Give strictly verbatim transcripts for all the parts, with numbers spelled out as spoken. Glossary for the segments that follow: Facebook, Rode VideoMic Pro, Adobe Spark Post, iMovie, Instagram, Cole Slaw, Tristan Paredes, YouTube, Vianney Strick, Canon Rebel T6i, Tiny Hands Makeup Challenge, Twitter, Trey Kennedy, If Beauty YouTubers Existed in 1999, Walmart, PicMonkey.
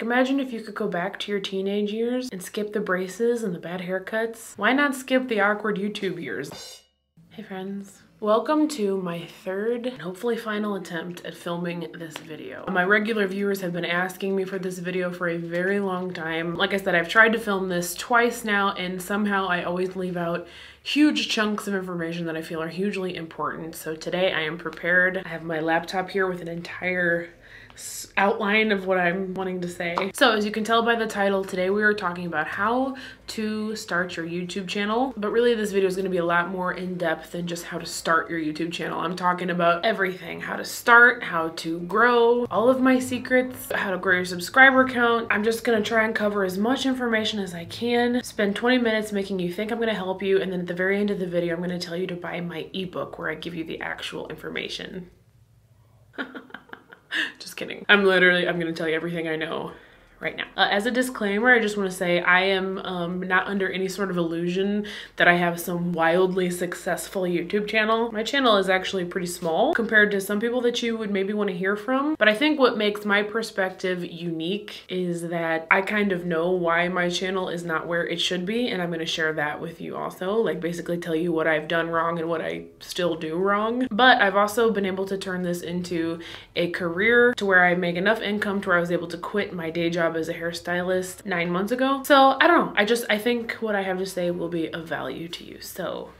Like, imagine if you could go back to your teenage years and skip the braces and the bad haircuts. Why not skip the awkward YouTube years? Hey friends. Welcome to my third and hopefully final attempt at filming this video. My regular viewers have been asking me for this video for a very long time. Like I said, I've tried to film this twice now and somehow I always leave out huge chunks of information that I feel are hugely important. So today I am prepared. I have my laptop here with an entire outline of what I'm wanting to say. So as you can tell by the title, today we are talking about how to start your YouTube channel, but really this video is going to be a lot more in depth than just how to start your YouTube channel. I'm talking about everything: how to start, how to grow, all of my secrets, how to grow your subscriber count. I'm just going to try and cover as much information as I can, spend twenty minutes making you think I'm going to help you, and then at the very end of the video I'm going to tell you to buy my ebook where I give you the actual information. Just kidding. I'm literally, I'm gonna tell you everything I know right now. Uh, as a disclaimer, I just want to say I am um, not under any sort of illusion that I have some wildly successful YouTube channel. My channel is actually pretty small compared to some people that you would maybe want to hear from. But I think what makes my perspective unique is that I kind of know why my channel is not where it should be, and I'm going to share that with you also. Like, basically tell you what I've done wrong and what I still do wrong. But I've also been able to turn this into a career to where I make enough income to where I was able to quit my day job as a hairstylist nine months ago. So I don't know, I just, I think what I have to say will be of value to you. So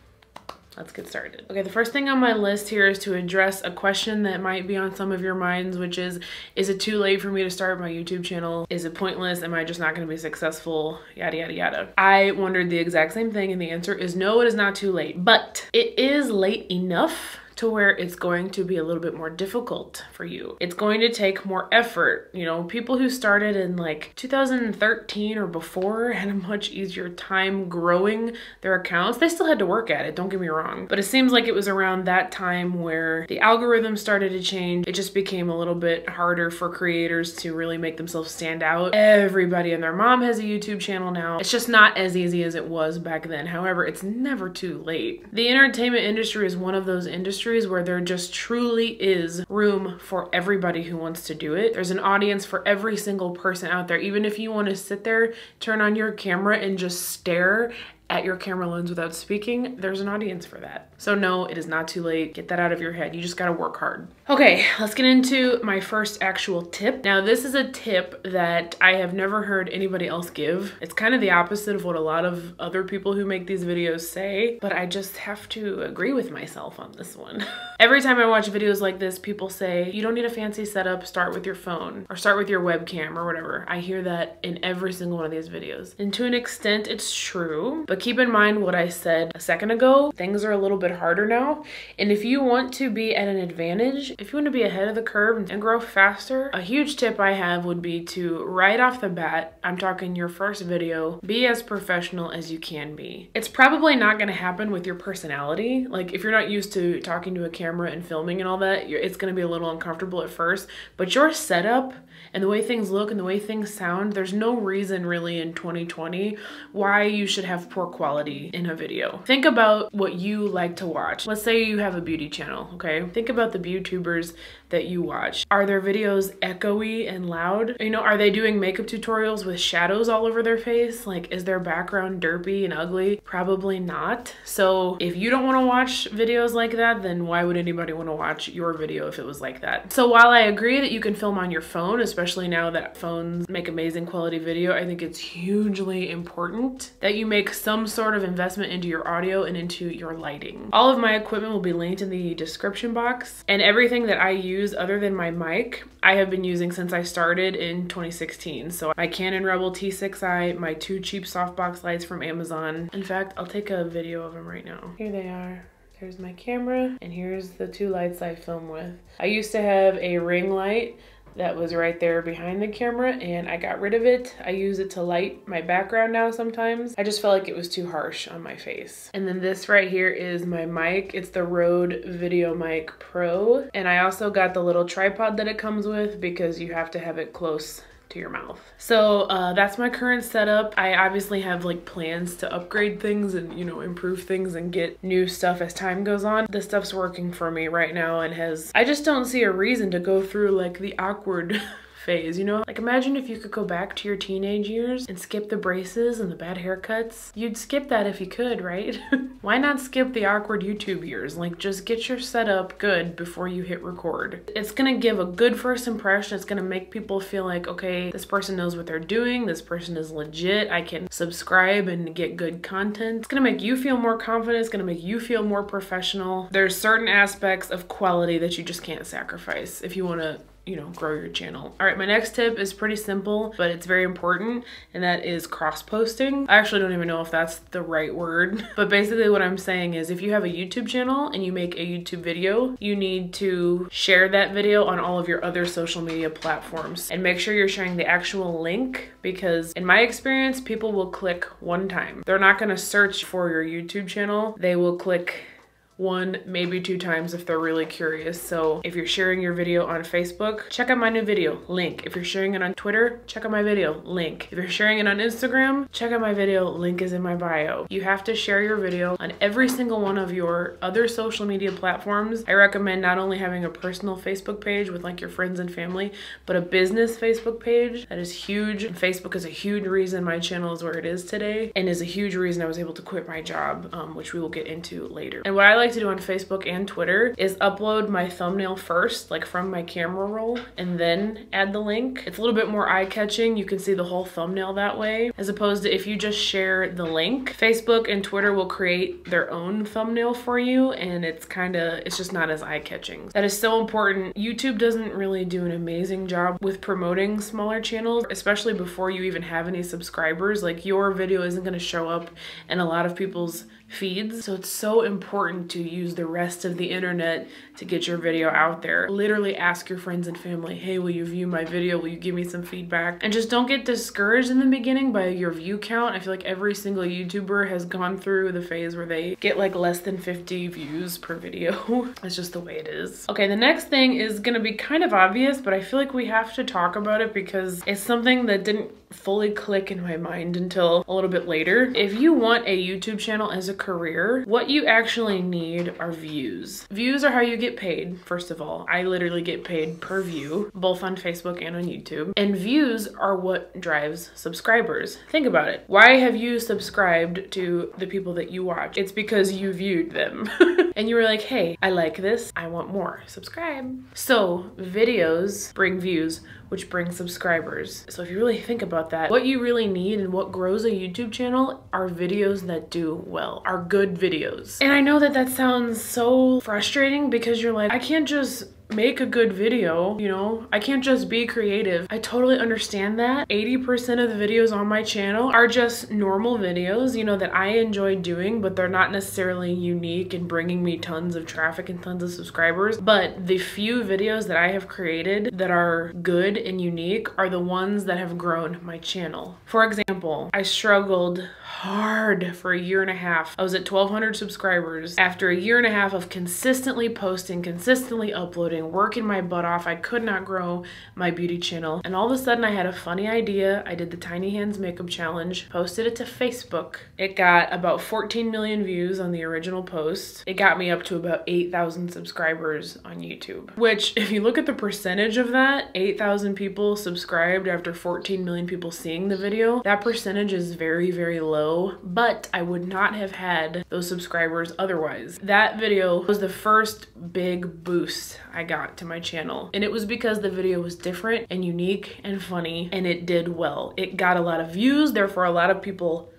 let's get started. Okay, the first thing on my list here is to address a question that might be on some of your minds, which is, is it too late for me to start my YouTube channel? Is it pointless? Am I just not gonna be successful? Yada, yada, yada. I wondered the exact same thing, and the answer is no, it is not too late, but it is late enough to where it's going to be a little bit more difficult for you. It's going to take more effort. You know, people who started in like two thousand thirteen or before had a much easier time growing their accounts. They still had to work at it, don't get me wrong, but it seems like it was around that time where the algorithm started to change. It just became a little bit harder for creators to really make themselves stand out. Everybody and their mom has a YouTube channel now. It's just not as easy as it was back then. However, it's never too late. The entertainment industry is one of those industries where there just truly is room for everybody who wants to do it. There's an audience for every single person out there. Even if you want to sit there, turn on your camera and just stare at your camera lens without speaking, there's an audience for that. So no, it is not too late. Get that out of your head. You just gotta work hard. Okay, let's get into my first actual tip. Now, this is a tip that I have never heard anybody else give. It's kind of the opposite of what a lot of other people who make these videos say, but I just have to agree with myself on this one. Every time I watch videos like this, people say, you don't need a fancy setup, start with your phone or start with your webcam or whatever. I hear that in every single one of these videos. And to an extent, it's true, but keep in mind what I said a second ago, things are a little bit harder now. And if you want to be at an advantage, if you want to be ahead of the curve and grow faster, a huge tip I have would be to, right off the bat, I'm talking your first video, be as professional as you can be. It's probably not going to happen with your personality. Like, if you're not used to talking to a camera and filming and all that, you're, it's going to be a little uncomfortable at first, but your setup and the way things look and the way things sound, there's no reason really in twenty twenty why you should have poor quality in a video. Think about what you like to watch. Let's say you have a beauty channel, okay? Think about the YouTubers that you watch. Are their videos echoey and loud? You know, are they doing makeup tutorials with shadows all over their face? Like, is their background derpy and ugly? Probably not. So if you don't want to watch videos like that, then why would anybody want to watch your video if it was like that? So while I agree that you can film on your phone, especially now that phones make amazing quality video, I think it's hugely important that you make some sort of investment into your audio and into your lighting. All of my equipment will be linked in the description box, and everything that I use other than my mic, I have been using since I started in twenty sixteen. So my Canon Rebel T six i, my two cheap softbox lights from Amazon. In fact, I'll take a video of them right now. Here they are. Here's my camera, and here's the two lights I film with. I used to have a ring light that was right there behind the camera, and I got rid of it. I use it to light my background now sometimes. I just felt like it was too harsh on my face. And then this right here is my mic. It's the Rode VideoMic Pro. And I also got the little tripod that it comes with because you have to have it close to your mouth. So uh, that's my current setup. I obviously have like plans to upgrade things and, you know, improve things and get new stuff as time goes on. This stuff's working for me right now and has, I just don't see a reason to go through like the awkward phase, you know? Like, imagine if you could go back to your teenage years and skip the braces and the bad haircuts. You'd skip that if you could, right? Why not skip the awkward YouTube years? Like, just get your setup good before you hit record. It's gonna give a good first impression. It's gonna make people feel like, okay, this person knows what they're doing. This person is legit. I can subscribe and get good content. It's gonna make you feel more confident. It's gonna make you feel more professional. There's certain aspects of quality that you just can't sacrifice if you wanna, you know, grow your channel. All right, my next tip is pretty simple, but it's very important, and that is cross-posting. I actually don't even know if that's the right word, but basically what I'm saying is if you have a YouTube channel and you make a YouTube video, you need to share that video on all of your other social media platforms and make sure you're sharing the actual link, because in my experience, people will click one time. They're not gonna search for your YouTube channel. They will click one, maybe two times if they're really curious. So if you're sharing your video on Facebook, check out my new video, link. If you're sharing it on Twitter, check out my video, link. If you're sharing it on Instagram, check out my video, link is in my bio. You have to share your video on every single one of your other social media platforms. I recommend not only having a personal Facebook page with like your friends and family, but a business Facebook page. That is huge. Facebook is a huge reason my channel is where it is today, and is a huge reason I was able to quit my job, um, which we will get into later. And what I like to do on Facebook and Twitter is upload my thumbnail first, like from my camera roll, and then add the link. It's a little bit more eye-catching. You can see the whole thumbnail that way, as opposed to if you just share the link. Facebook and Twitter will create their own thumbnail for you, and it's kind of, it's just not as eye-catching. That is so important. YouTube doesn't really do an amazing job with promoting smaller channels, especially before you even have any subscribers. Like, your video isn't going to show up in a lot of people's feeds, so it's so important to use the rest of the internet to get your video out there. Literally ask your friends and family, hey, will you view my video? Will you give me some feedback? And just don't get discouraged in the beginning by your view count. I feel like every single YouTuber has gone through the phase where they get like less than fifty views per video. That's just the way it is. Okay, the next thing is gonna be kind of obvious, but I feel like we have to talk about it because it's something that didn't fully click in my mind until a little bit later. If you want a YouTube channel as a career, what you actually need are views. Views are how you get paid, first of all. I literally get paid per view, both on Facebook and on YouTube. And views are what drives subscribers. Think about it. Why have you subscribed to the people that you watch? It's because you viewed them. And you were like, hey, I like this, I want more, subscribe. So videos bring views, which brings subscribers. So if you really think about that, what you really need and what grows a YouTube channel are videos that do well, are good videos. And I know that that sounds so frustrating because you're like, I can't just make a good video, you know? I can't just be creative. I totally understand that. eighty percent of the videos on my channel are just normal videos, you know, that I enjoy doing, but they're not necessarily unique and bringing me tons of traffic and tons of subscribers. But the few videos that I have created that are good and unique are the ones that have grown my channel. For example, I struggled hard for a year and a half. I was at twelve hundred subscribers. After a year and a half of consistently posting, consistently uploading, working my butt off, I could not grow my beauty channel. And all of a sudden I had a funny idea. I did the Tiny Hands Makeup Challenge, posted it to Facebook. It got about fourteen million views on the original post. It got me up to about eight thousand subscribers on YouTube, which if you look at the percentage of that, eight thousand people subscribed after fourteen million people seeing the video, that percentage is very, very low, but I would not have had those subscribers otherwise. That video was the first big boost I got got to my channel, and it was because the video was different and unique and funny, and it did well. It got a lot of views, therefore a lot of people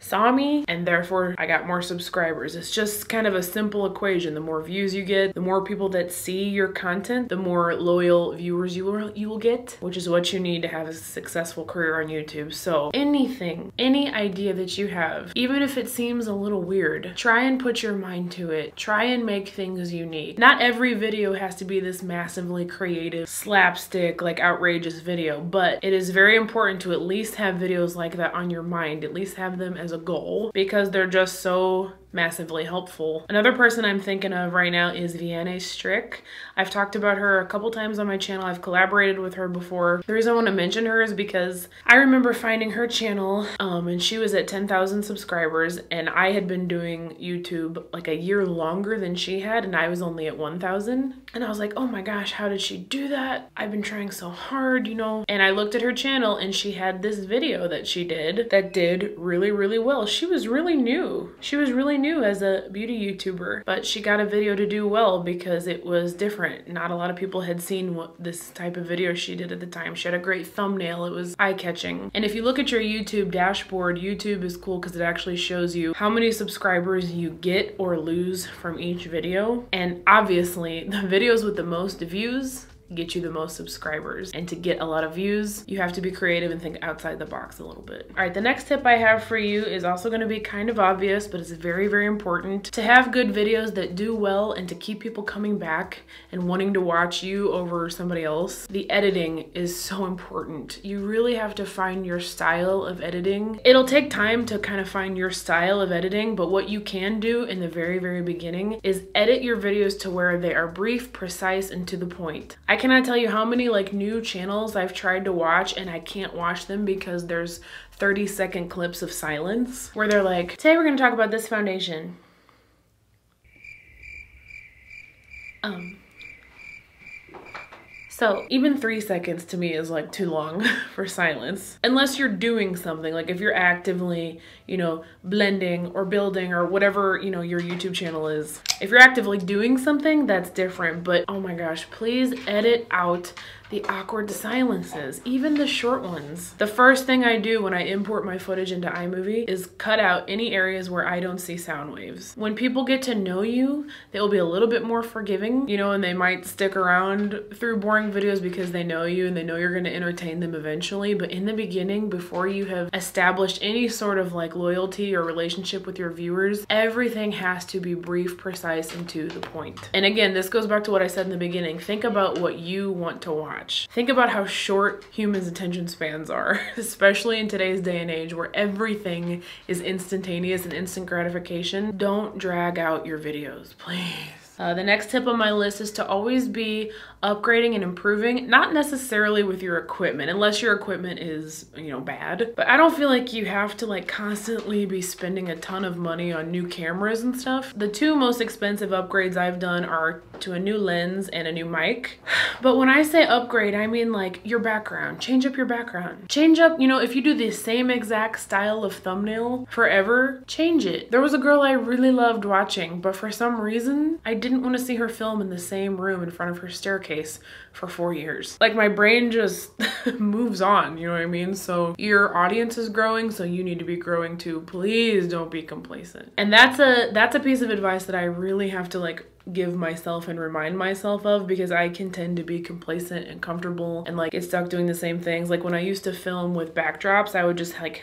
saw me, and therefore I got more subscribers. It's just kind of a simple equation. The more views you get, the more people that see your content, the more loyal viewers you will, you will get, which is what you need to have a successful career on YouTube. So anything, any idea that you have, even if it seems a little weird, try and put your mind to it. Try and make things unique. Not every video has to be this massively creative, slapstick, like outrageous video, but it is very important to at least have videos like that on your mind, at least have them as a goal, because they're just so massively helpful. Another person I'm thinking of right now is Vianney Strick. I've talked about her a couple times on my channel. I've collaborated with her before. The reason I want to mention her is because I remember finding her channel um, and she was at ten thousand subscribers, and I had been doing YouTube like a year longer than she had, and I was only at one thousand. And I was like, oh my gosh, how did she do that? I've been trying so hard, you know? And I looked at her channel and she had this video that she did that did really, really well. She was really new. She was really new as a beauty YouTuber, but she got a video to do well because it was different. Not a lot of people had seen what this type of video she did at the time. She had a great thumbnail. It was eye-catching. And if you look at your YouTube dashboard, YouTube is cool because it actually shows you how many subscribers you get or lose from each video. And obviously, the videos with the most views get you the most subscribers, and to get a lot of views you have to be creative and think outside the box a little bit. All right, the next tip I have for you is also going to be kind of obvious, but it's very, very important to have good videos that do well and to keep people coming back and wanting to watch you over somebody else. The editing is so important. You really have to find your style of editing. It'll take time to kind of find your style of editing, but what you can do in the very, very beginning is edit your videos to where they are brief, precise, and to the point. I I cannot tell you how many like new channels I've tried to watch and I can't watch them because there's thirty second clips of silence where they're like, today we're gonna talk about this foundation. Um. So even three seconds to me is like too long for silence. Unless you're doing something, like if you're actively, you know, blending or building or whatever, you know, your YouTube channel is. If you're actively doing something, that's different. But oh my gosh, please edit out the awkward silences, even the short ones. The first thing I do when I import my footage into iMovie is cut out any areas where I don't see sound waves. When people get to know you, they'll be a little bit more forgiving, you know, and they might stick around through boring videos because they know you and they know you're gonna entertain them eventually. But in the beginning, before you have established any sort of like loyalty or relationship with your viewers, everything has to be brief, precise, and to the point. And again, this goes back to what I said in the beginning. Think about what you want to watch. Think about how short humans' attention spans are, especially in today's day and age where everything is instantaneous and instant gratification. Don't drag out your videos, please. Uh, the next tip on my list is to always be upgrading and improving, not necessarily with your equipment, unless your equipment is, you know, bad. But I don't feel like you have to like constantly be spending a ton of money on new cameras and stuff. The two most expensive upgrades I've done are to a new lens and a new mic. But when I say upgrade, I mean like your background. Change up your background. Change up, you know, if you do the same exact style of thumbnail forever, change it. There was a girl I really loved watching, but for some reason, I didn't want to see her film in the same room in front of her staircase for four years. Like my brain just moves on, you know what I mean? So your audience is growing, so you need to be growing too. Please don't be complacent. And that's a that's a piece of advice that I really have to like give myself and remind myself of, because I can tend to be complacent and comfortable and like get stuck doing the same things. Like when I used to film with backdrops, I would just like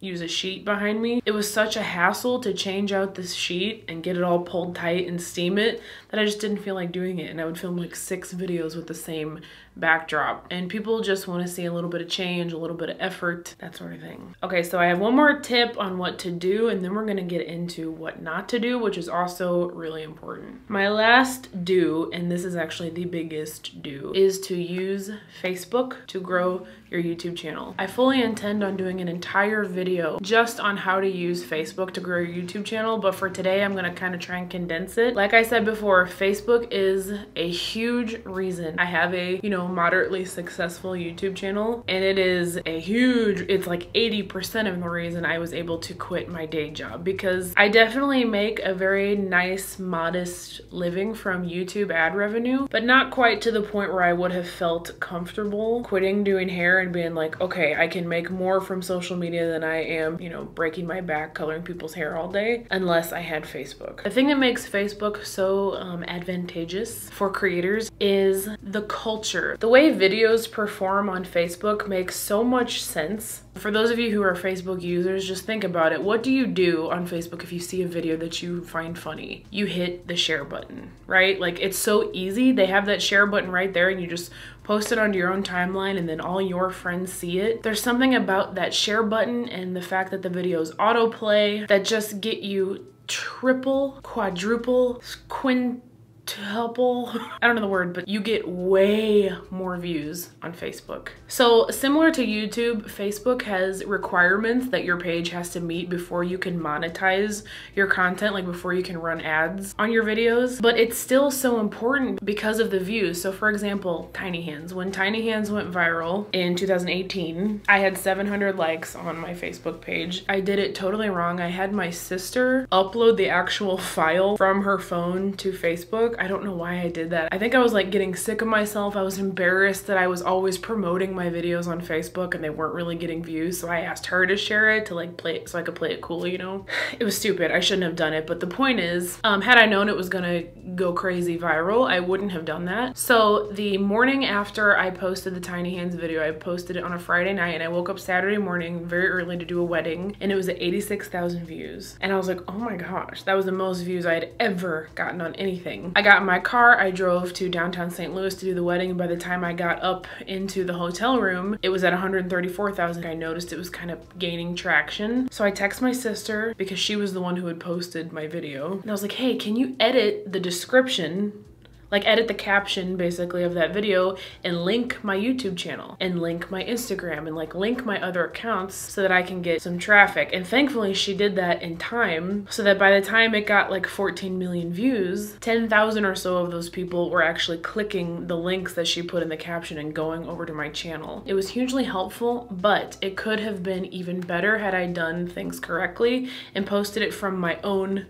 use a sheet behind me. It was such a hassle to change out this sheet and get it all pulled tight and steam it that I just didn't feel like doing it. And I would film like six videos with the same backdrop. And people just want to see a little bit of change, a little bit of effort, that sort of thing. Okay, so I have one more tip on what to do, and then we're gonna get into what not to do, which is also really important. My last do, and this is actually the biggest do, is to use Facebook to grow your YouTube channel. I fully intend on doing an entire video just on how to use Facebook to grow your YouTube channel, but for today I'm gonna kind of try and condense it. Like I said before, Facebook is a huge reason I have a, you know, moderately successful YouTube channel, and it is a huge, it's like eighty percent of the reason I was able to quit my day job, because I definitely make a very nice, modest living from YouTube ad revenue, but not quite to the point where I would have felt comfortable quitting doing hair and being like, okay, I can make more from social media than I am, you know, breaking my back coloring people's hair all day, unless I had Facebook. The thing that makes Facebook so um, advantageous for creators is the culture. The way videos perform on Facebook makes so much sense. For those of you who are Facebook users, just think about it. What do you do on Facebook if you see a video that you find funny? You hit the share button, right? Like, it's so easy. They have that share button right there, and you just post it onto your own timeline, and then all your friends see it. There's something about that share button and the fact that the videos autoplay that just get you triple, quadruple, quintuple, I don't know the word, but you get way more views on Facebook. So similar to YouTube, Facebook has requirements that your page has to meet before you can monetize your content, like before you can run ads on your videos, but it's still so important because of the views. So for example, Tiny Hands. When Tiny Hands went viral in two thousand eighteen, I had seven hundred likes on my Facebook page. I did it totally wrong. I had my sister upload the actual file from her phone to Facebook. I don't know why I did that. I think I was like getting sick of myself. I was embarrassed that I was always promoting my videos on Facebook and they weren't really getting views. So I asked her to share it to like play it so I could play it cool, you know? It was stupid. I shouldn't have done it. But the point is, um, had I known it was gonna go crazy viral, I wouldn't have done that. So the morning after I posted the Tiny Hands video, I posted it on a Friday night and I woke up Saturday morning very early to do a wedding and it was at eighty-six thousand views. And I was like, oh my gosh, that was the most views I had ever gotten on anything. I got in my car, I drove to downtown Saint Louis to do the wedding. By the time I got up into the hotel room, it was at one hundred thirty-four thousand. I noticed it was kind of gaining traction. So I text my sister because she was the one who had posted my video. And I was like, hey, can you edit the description? Like edit the caption basically of that video and link my YouTube channel and link my Instagram and like link my other accounts so that I can get some traffic. And thankfully she did that in time so that by the time it got like fourteen million views, ten thousand or so of those people were actually clicking the links that she put in the caption and going over to my channel. It was hugely helpful, but it could have been even better had I done things correctly and posted it from my own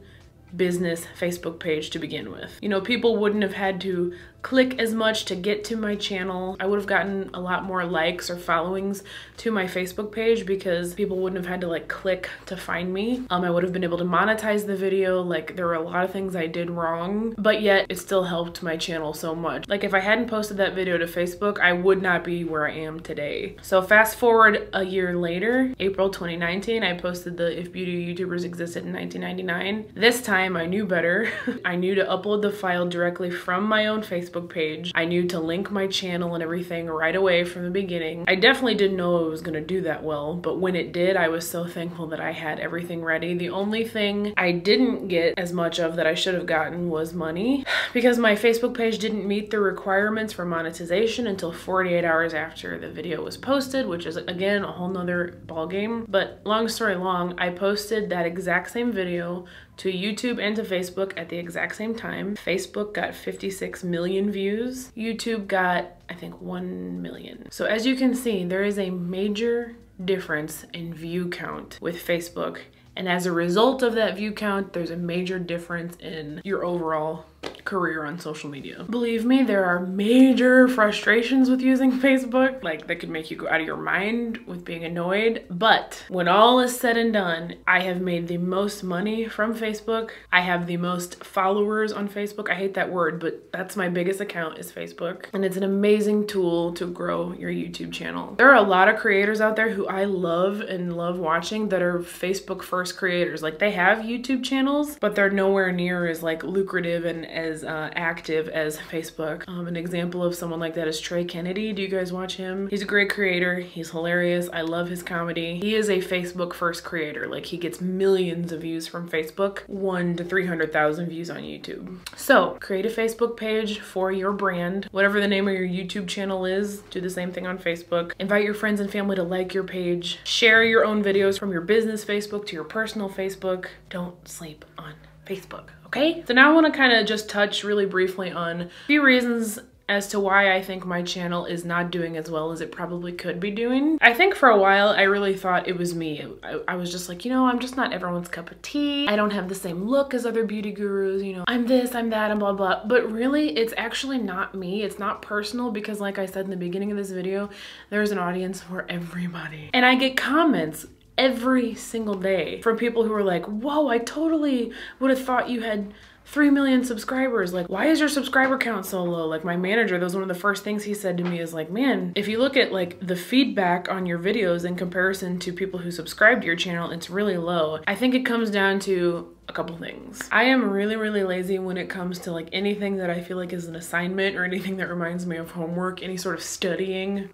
business Facebook page to begin with. You know, people wouldn't have had to click as much to get to my channel. I would have gotten a lot more likes or followings to my Facebook page because people wouldn't have had to like click to find me. Um, I would have been able to monetize the video. Like there were a lot of things I did wrong, but yet it still helped my channel so much. Like if I hadn't posted that video to Facebook, I would not be where I am today. So fast forward a year later, April twenty nineteen, I posted the If Beauty YouTubers Existed in nineteen ninety-nine. This time I knew better. I knew to upload the file directly from my own Facebook page. I knew to link my channel and everything right away from the beginning. I definitely didn't know it was going to do that well, but when it did, I was so thankful that I had everything ready. The only thing I didn't get as much of that I should have gotten was money because my Facebook page didn't meet the requirements for monetization until forty-eight hours after the video was posted, which is again a whole nother ballgame. But long story long, I posted that exact same video to YouTube and to Facebook at the exact same time. Facebook got fifty-six million views. YouTube got, I think, one million. So as you can see, there is a major difference in view count with Facebook. And as a result of that view count, there's a major difference in your overall career on social media. Believe me, there are major frustrations with using Facebook, like that could make you go out of your mind with being annoyed. But when all is said and done, I have made the most money from Facebook. I have the most followers on Facebook. I hate that word, but that's my biggest account is Facebook. And it's an amazing tool to grow your YouTube channel. There are a lot of creators out there who I love and love watching that are Facebook first creators. Like they have YouTube channels, but they're nowhere near as like lucrative and as uh, active as Facebook. Um, an example of someone like that is Trey Kennedy. Do you guys watch him? He's a great creator. He's hilarious. I love his comedy. He is a Facebook first creator. Like he gets millions of views from Facebook, one to three hundred thousand views on YouTube. So create a Facebook page for your brand, whatever the name of your YouTube channel is, do the same thing on Facebook. Invite your friends and family to like your page. Share your own videos from your business Facebook to your personal Facebook. Don't sleep on Facebook. Okay, so now I want to kind of just touch really briefly on a few reasons as to why I think my channel is not doing as well as it probably could be doing. I think for a while, I really thought it was me. I, I was just like, you know, I'm just not everyone's cup of tea. I don't have the same look as other beauty gurus, you know, I'm this, I'm that, and blah, blah. But really, it's actually not me. It's not personal because like I said in the beginning of this video, there's an audience for everybody. And I get comments every single day from people who are like, whoa, I totally would have thought you had three million subscribers. Like, why is your subscriber count so low? Like my manager, that was one of the first things he said to me is like, man, if you look at like the feedback on your videos in comparison to people who subscribe to your channel, it's really low. I think it comes down to a couple things. I am really, really lazy when it comes to like anything that I feel like is an assignment or anything that reminds me of homework, any sort of studying.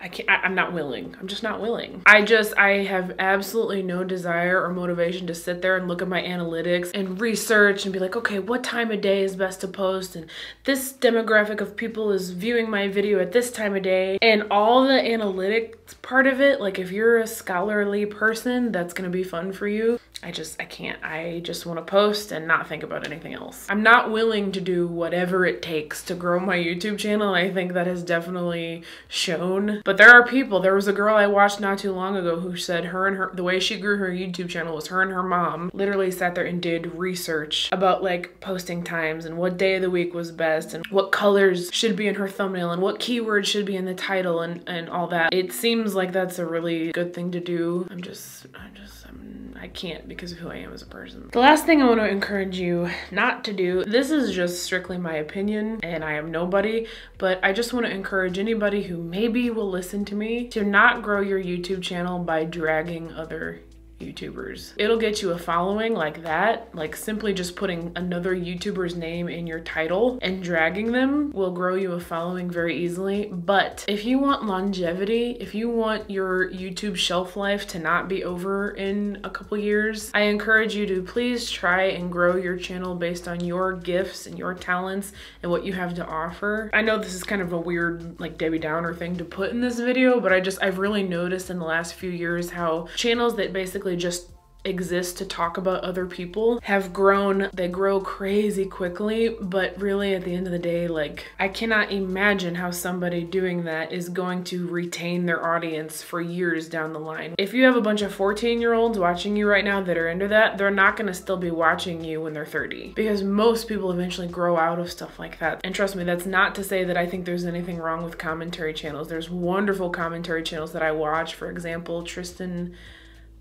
I can't, I, I'm not willing. I'm just not willing. I just, I have absolutely no desire or motivation to sit there and look at my analytics and research and be like, okay, what time of day is best to post? And this demographic of people is viewing my video at this time of day. And all the analytics part of it, like if you're a scholarly person, that's gonna be fun for you. I just, I can't. I just want to post and not think about anything else. I'm not willing to do whatever it takes to grow my YouTube channel. I think that has definitely shown. But there are people. There was a girl I watched not too long ago who said her and her, the way she grew her YouTube channel was her and her mom literally sat there and did research about like posting times and what day of the week was best and what colors should be in her thumbnail and what keywords should be in the title and, and all that. It seems like that's a really good thing to do. I'm just, I'm just, I'm, I can't. Because of who I am as a person. The last thing I want to encourage you not to do, this is just strictly my opinion and I am nobody, but I just want to encourage anybody who maybe will listen to me to not grow your YouTube channel by dragging other YouTubers. It'll get you a following like that, like simply just putting another YouTuber's name in your title and dragging them will grow you a following very easily. But if you want longevity, if you want your YouTube shelf life to not be over in a couple years, I encourage you to please try and grow your channel based on your gifts and your talents and what you have to offer. I know this is kind of a weird like Debbie Downer thing to put in this video, but I just, I've really noticed in the last few years how channels that basically just exist to talk about other people have grown. They grow crazy quickly, but really at the end of the day, like I cannot imagine how somebody doing that is going to retain their audience for years down the line. If you have a bunch of fourteen year olds watching you right now that are into that, they're not going to still be watching you when they're thirty because most people eventually grow out of stuff like that. And trust me, that's not to say that I think there's anything wrong with commentary channels. There's wonderful commentary channels that I watch. For example, Tristan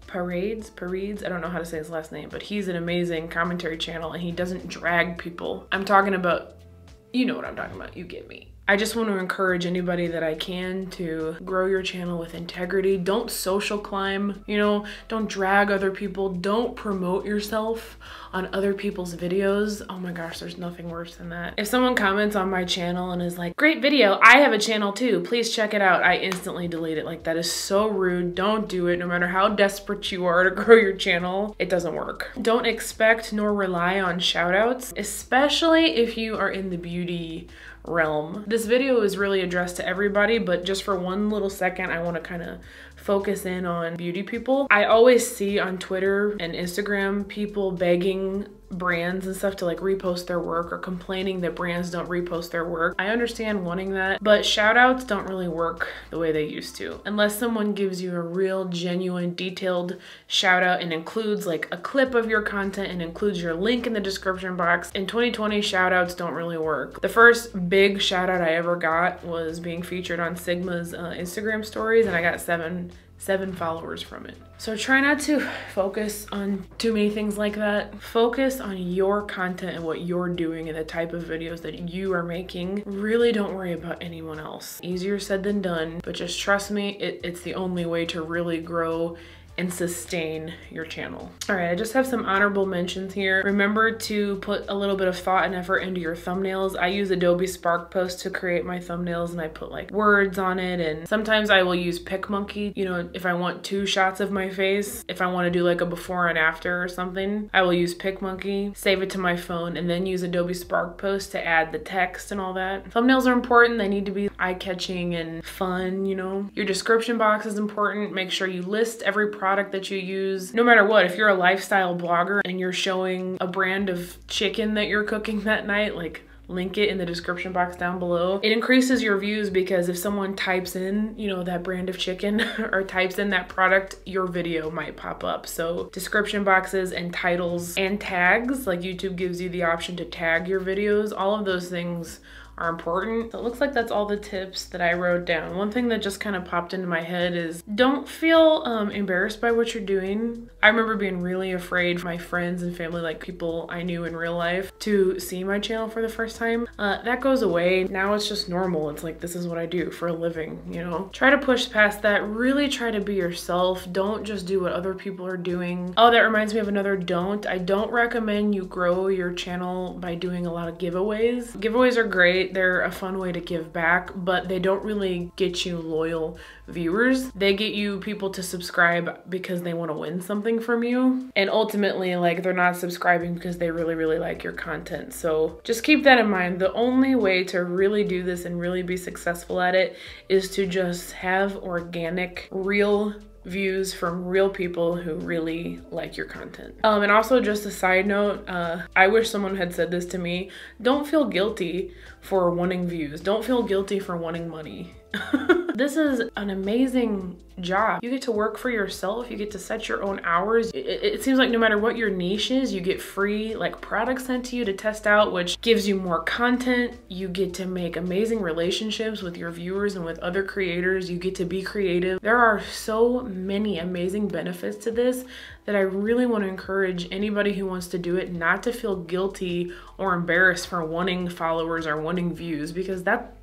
Paredes, Paredes, I don't know how to say his last name, but he's an amazing commentary channel and he doesn't drag people. I'm talking about, you know what I'm talking about, you get me. I just want to encourage anybody that I can to grow your channel with integrity. Don't social climb, you know, don't drag other people. Don't promote yourself on other people's videos. Oh my gosh, there's nothing worse than that. If someone comments on my channel and is like, great video, I have a channel too, please check it out, I instantly delete it. Like that is so rude. Don't do it. No matter how desperate you are to grow your channel, it doesn't work. Don't expect nor rely on shout outs, especially if you are in the beauty realm. This video is really addressed to everybody, but just for one little second, I want to kind of focus in on beauty people. I always see on Twitter and Instagram people begging brands and stuff to like repost their work or complaining that brands don't repost their work. I understand wanting that, but shout outs don't really work the way they used to. Unless someone gives you a real genuine detailed shout out and includes like a clip of your content and includes your link in the description box. In twenty twenty, shout outs don't really work. The first big shout out I ever got was being featured on Sigma's uh, Instagram stories and I got seven seven followers from it. So try not to focus on too many things like that. Focus on your content and what you're doing and the type of videos that you are making. Really don't worry about anyone else. Easier said than done, but just trust me, it, it's the only way to really grow and sustain your channel. All right, I just have some honorable mentions here. Remember to put a little bit of thought and effort into your thumbnails. I use Adobe Spark Post to create my thumbnails and I put like words on it, and sometimes I will use PicMonkey, you know, if I want two shots of my face, if I want to do like a before and after or something, I will use PicMonkey, save it to my phone, and then use Adobe Spark Post to add the text and all that. Thumbnails are important. They need to be eye-catching and fun, you know. Your description box is important. Make sure you list every product product that you use. No matter what, if you're a lifestyle blogger and you're showing a brand of chicken that you're cooking that night, like link it in the description box down below. It increases your views because if someone types in, you know, that brand of chicken or types in that product, your video might pop up. So description boxes and titles and tags, like YouTube gives you the option to tag your videos, all of those things are important. So it looks like that's all the tips that I wrote down. One thing that just kind of popped into my head is don't feel um, embarrassed by what you're doing. I remember being really afraid for my friends and family, like people I knew in real life, to see my channel for the first time. Uh, that goes away. Now it's just normal. It's like, this is what I do for a living, you know? Try to push past that. Really try to be yourself. Don't just do what other people are doing. Oh, that reminds me of another don't. I don't recommend you grow your channel by doing a lot of giveaways. Giveaways are great. They're a fun way to give back, but they don't really get you loyal viewers. They get you people to subscribe because they want to win something from you. And ultimately, like, they're not subscribing because they really, really like your content. So just keep that in mind. The only way to really do this and really be successful at it is to just have organic, real views from real people who really like your content. Um, and also just a side note, uh, I wish someone had said this to me, don't feel guilty for wanting views. Don't feel guilty for wanting money. This is an amazing job. You get to work for yourself. You get to set your own hours. It, it seems like no matter what your niche is, you get free like products sent to you to test out, which gives you more content. You get to make amazing relationships with your viewers and with other creators. You get to be creative. There are so many amazing benefits to this that I really want to encourage anybody who wants to do it not to feel guilty or embarrassed for wanting followers or wanting views, because that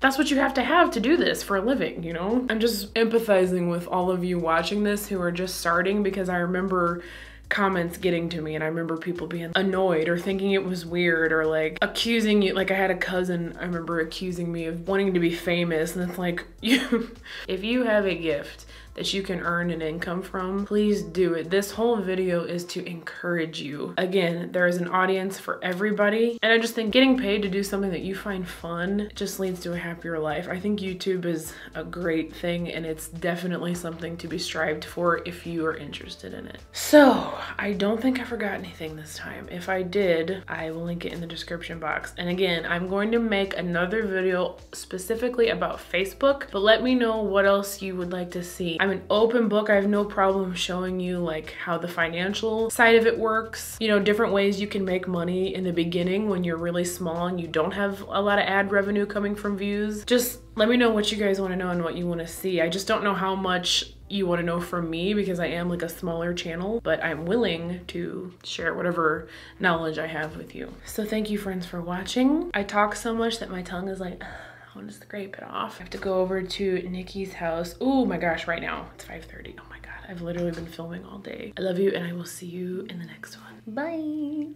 That's what you have to have to do this for a living, you know? I'm just empathizing with all of you watching this who are just starting, because I remember comments getting to me and I remember people being annoyed or thinking it was weird or like accusing you. Like I had a cousin, I remember accusing me of wanting to be famous, and it's like, you, if you have a gift that you can earn an income from, please do it. This whole video is to encourage you. Again, there is an audience for everybody. And I just think getting paid to do something that you find fun just leads to a happier life. I think YouTube is a great thing, and it's definitely something to be strived for if you are interested in it. So I don't think I forgot anything this time. If I did, I will link it in the description box. And again, I'm going to make another video specifically about Facebook, but let me know what else you would like to see. I'm an open book. I have no problem showing you like how the financial side of it works, you know, different ways you can make money in the beginning when you're really small and you don't have a lot of ad revenue coming from views. Just let me know what you guys want to know and what you want to see. I just don't know how much you want to know from me because I am like a smaller channel, but I'm willing to share whatever knowledge I have with you. So thank you, friends, for watching. I talk so much that my tongue is like, I want to scrape it off. I have to go over to Nikki's house. Oh my gosh, right now it's five thirty. Oh my God, I've literally been filming all day. I love you, and I will see you in the next one. Bye.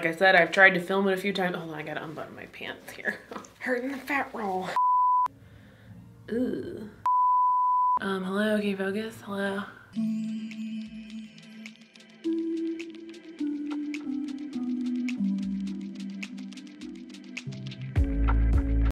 Like I said, I've tried to film it a few times. Hold on, I gotta unbutton my pants here. Hurting the fat roll. Ooh. Um, hello, okay, focus, hello.